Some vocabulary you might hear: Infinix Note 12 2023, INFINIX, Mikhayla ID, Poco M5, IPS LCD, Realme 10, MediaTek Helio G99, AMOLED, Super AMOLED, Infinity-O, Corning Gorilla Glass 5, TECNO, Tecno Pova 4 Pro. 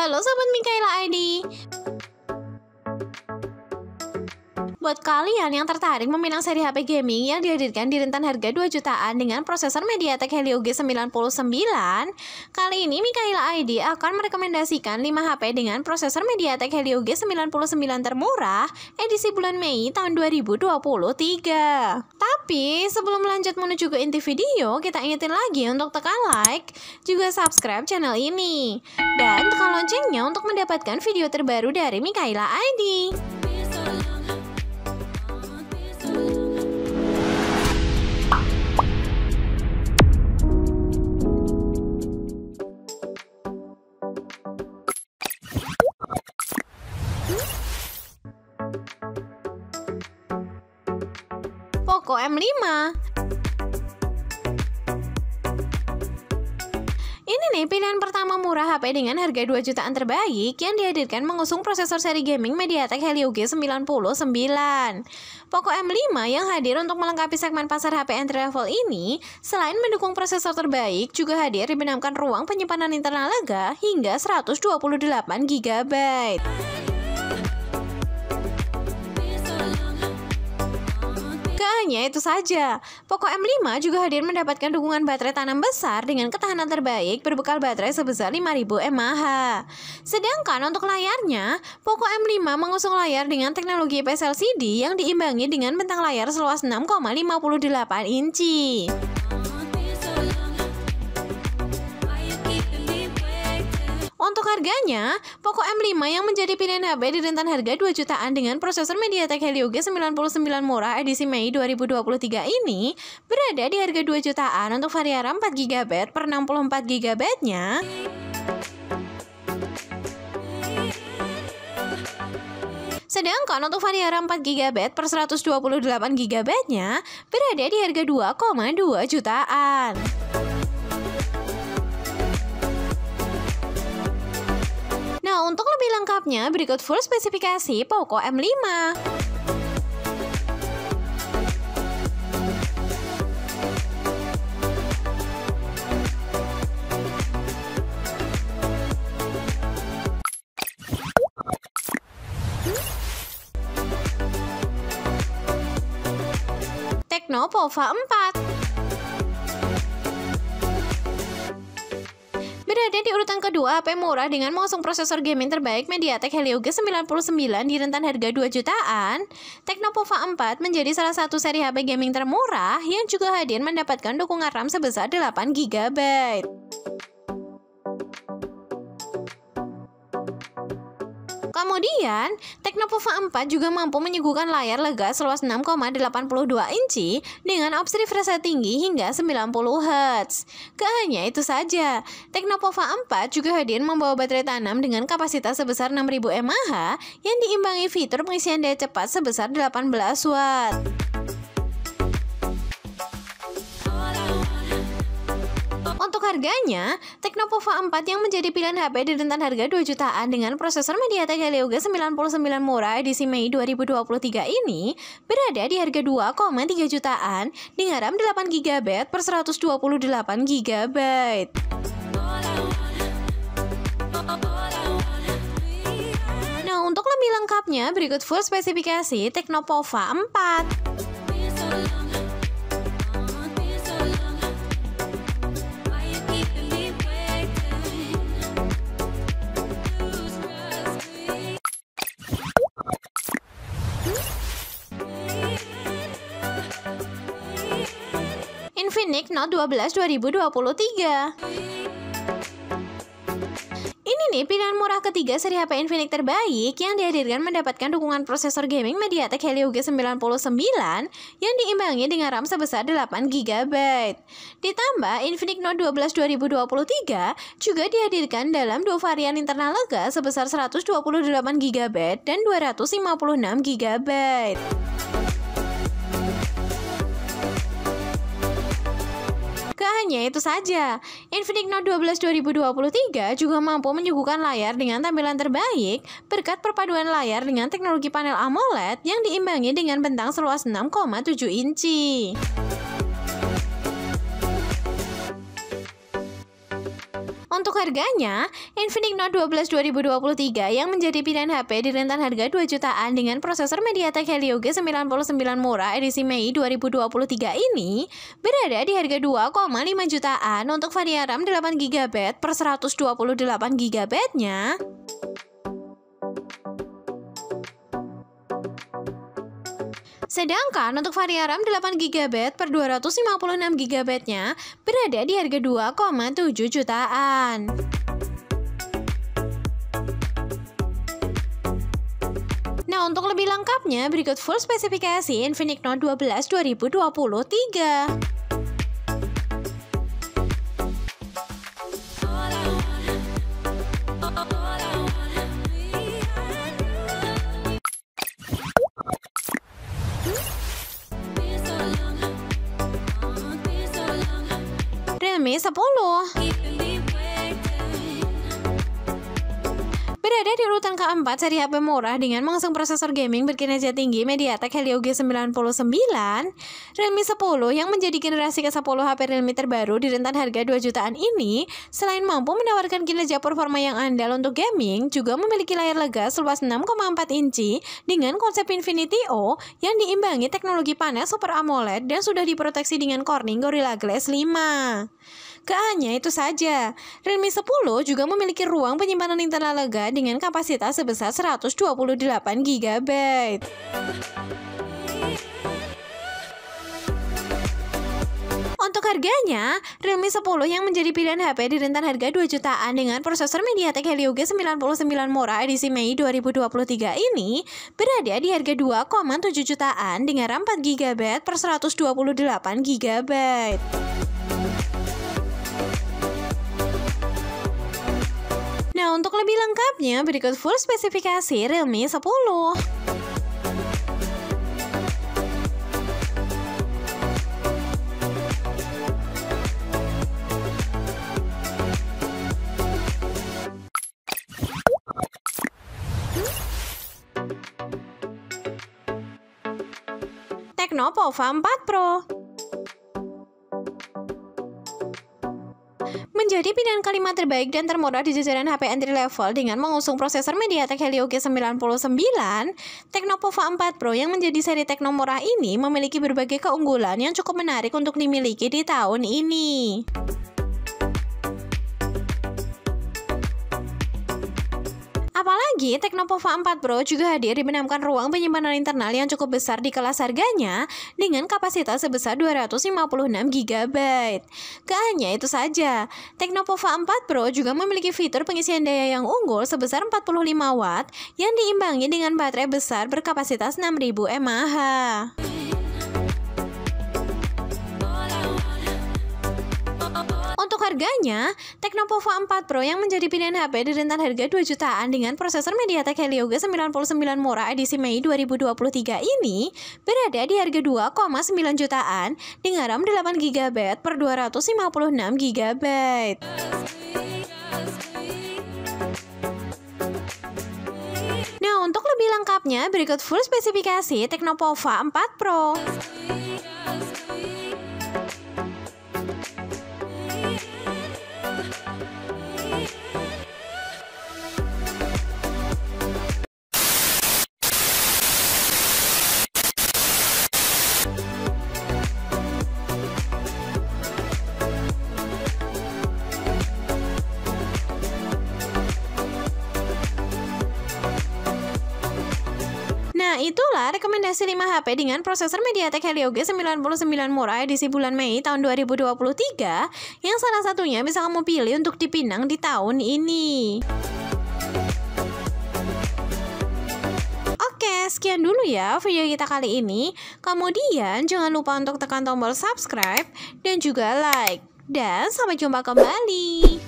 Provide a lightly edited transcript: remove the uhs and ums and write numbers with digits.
Halo Sobat Mikhayla ID. Buat kalian yang tertarik meminang seri HP gaming yang dihadirkan di rentan harga 2 jutaan dengan prosesor MediaTek Helio G99, kali ini Mikhayla ID akan merekomendasikan 5 HP dengan prosesor MediaTek Helio G99 termurah edisi bulan Mei tahun 2023. Tapi sebelum lanjut menuju ke inti video, kita ingetin lagi untuk tekan like, juga subscribe channel ini, dan tekan loncengnya untuk mendapatkan video terbaru dari Mikhayla ID. Poco M5. Ini nih pilihan pertama murah HP dengan harga 2 jutaan terbaik yang dihadirkan mengusung prosesor seri gaming MediaTek Helio G99. Poco M5 yang hadir untuk melengkapi segmen pasar HP entry level ini, selain mendukung prosesor terbaik, juga hadir dibenamkan ruang penyimpanan internal lega hingga 128 GB. Hanya itu saja, Poco M5 juga hadir mendapatkan dukungan baterai tanam besar dengan ketahanan terbaik berbekal baterai sebesar 5000 mAh. Sedangkan untuk layarnya, Poco M5 mengusung layar dengan teknologi IPS LCD yang diimbangi dengan bentang layar seluas 6,58 inci. Untuk harganya, Poco M5 yang menjadi pilihan HP di rentan harga 2 jutaan dengan prosesor MediaTek Helio G99 murah edisi Mei 2023 ini berada di harga 2 jutaan untuk varian RAM 4GB per 64GB-nya. Sedangkan untuk varian RAM 4GB per 128GB-nya berada di harga 2,2 jutaan. Nah, untuk lebih lengkapnya, berikut full spesifikasi Poco M5. Tecno Pova 4 berada di urutan kedua HP murah dengan mengusung prosesor gaming terbaik MediaTek Helio G99 di rentan harga 2 jutaan. Tecno Pova 4 menjadi salah satu seri HP gaming termurah yang juga hadir mendapatkan dukungan RAM sebesar 8GB. Kemudian, Tecno Pova 4 juga mampu menyuguhkan layar lega seluas 6,82 inci dengan opsi refresh rate tinggi hingga 90 Hz. Gak hanya itu saja, Tecno Pova 4 juga hadir membawa baterai tanam dengan kapasitas sebesar 6000 mAh yang diimbangi fitur pengisian daya cepat sebesar 18 Watt. Untuk harganya, Tecno Pova 4 yang menjadi pilihan HP di rentan harga 2 jutaan dengan prosesor MediaTek Helio G99 murah edisi Mei 2023 ini berada di harga 2,3 jutaan dengan RAM 8GB per 128GB. Nah, untuk lebih lengkapnya, berikut full spesifikasi Tecno Pova 4. Infinix Note 12 2023. Ini nih pilihan murah ketiga seri HP Infinix terbaik yang dihadirkan mendapatkan dukungan prosesor gaming MediaTek Helio G99 yang diimbangi dengan RAM sebesar 8GB. Ditambah Infinix Note 12 2023 juga dihadirkan dalam dua varian internal lega sebesar 128GB dan 256GB. Hanya itu saja, Infinix Note 12 2023 juga mampu menyuguhkan layar dengan tampilan terbaik berkat perpaduan layar dengan teknologi panel AMOLED yang diimbangi dengan bentang seluas 6,7 inci. untuk harganya, Infinix Note 12 2023 yang menjadi pilihan HP di rentan harga 2 jutaan dengan prosesor MediaTek Helio G99 murah edisi Mei 2023 ini berada di harga 2,5 jutaan untuk varian RAM 8GB per 128GB-nya. Sedangkan untuk varian RAM 8GB per 256GB-nya berada di harga 2,7 jutaan. Nah, untuk lebih lengkapnya berikut full spesifikasi Infinix Note 12 2023. Realme 10 berada di urutan keempat seri HP murah dengan mengusung prosesor gaming berkinerja tinggi MediaTek Helio G99. Realme 10 yang menjadi generasi ke-10 HP Realme terbaru di rentan harga 2 jutaan ini selain mampu menawarkan kinerja performa yang andal untuk gaming, juga memiliki layar lega seluas 6,4 inci dengan konsep Infinity-O yang diimbangi teknologi panas Super AMOLED dan sudah diproteksi dengan Corning Gorilla Glass 5. Gak hanya itu saja, Realme 10 juga memiliki ruang penyimpanan internal lega dengan kapasitas sebesar 128GB. Untuk harganya, Realme 10 yang menjadi pilihan HP di rentan harga 2 jutaan dengan prosesor MediaTek Helio G99 murah edisi Mei 2023 ini berada di harga 2,7 jutaan dengan RAM 4GB per 128GB. Nah, untuk lebih lengkapnya berikut full spesifikasi Realme 10. Tecno Pova 4 Pro menjadi pilihan kelima terbaik dan termurah di jajaran HP entry level dengan mengusung prosesor MediaTek Helio G99, Tecno Pova 4 Pro yang menjadi seri Tecno murah ini memiliki berbagai keunggulan yang cukup menarik untuk dimiliki di tahun ini. Apalagi Tecno Pova 4 Pro juga hadir dibenamkan ruang penyimpanan internal yang cukup besar di kelas harganya dengan kapasitas sebesar 256GB. Gak hanya itu saja, Tecno Pova 4 Pro juga memiliki fitur pengisian daya yang unggul sebesar 45W yang diimbangi dengan baterai besar berkapasitas 6000 mAh. Harganya, Tecno Pova 4 Pro yang menjadi pilihan HP di rentan harga 2 jutaan dengan prosesor MediaTek Helio G99 murah edisi Mei 2023 ini berada di harga 2,9 jutaan dengan RAM 8GB per 256GB. Nah, untuk lebih lengkapnya berikut full spesifikasi Tecno Pova 4 Pro. Nah, itulah rekomendasi 5 HP dengan prosesor MediaTek Helio G99 murah edisi bulan Mei tahun 2023 yang salah satunya bisa kamu pilih untuk dipinang di tahun ini. Oke, sekian dulu ya video kita kali ini. Kemudian jangan lupa untuk tekan tombol subscribe dan juga like. Dan sampai jumpa kembali.